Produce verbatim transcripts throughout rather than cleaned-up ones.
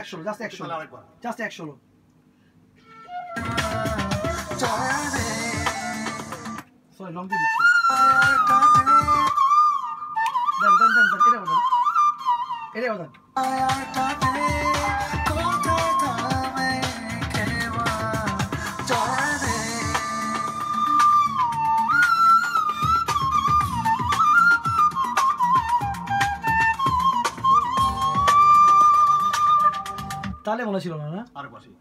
এক ষোলো জাস্ট এক ষোলো জাস্ট এক ষোলো সরি লং দিয়ে দিচ্ছি দাম দাম দাম দাম এটা বলেন এটা বলেন তালে মনে ছিল না না আরেকবার সি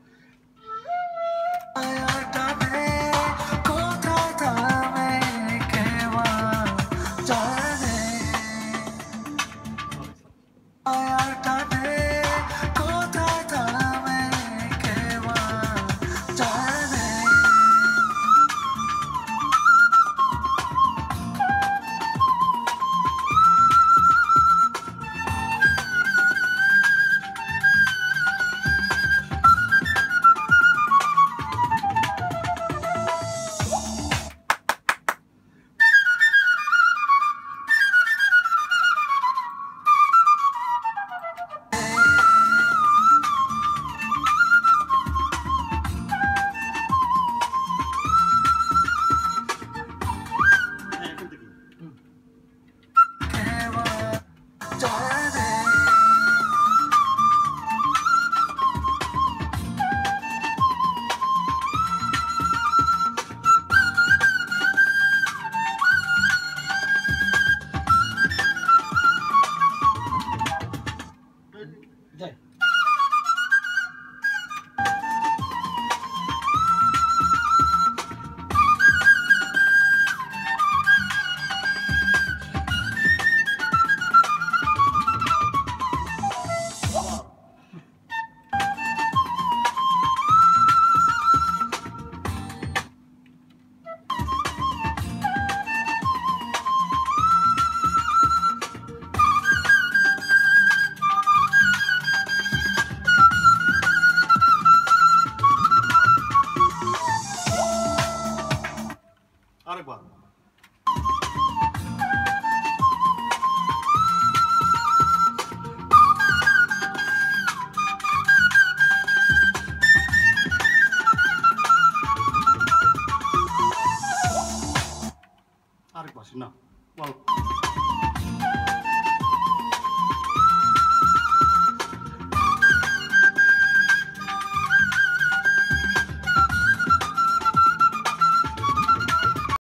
Well,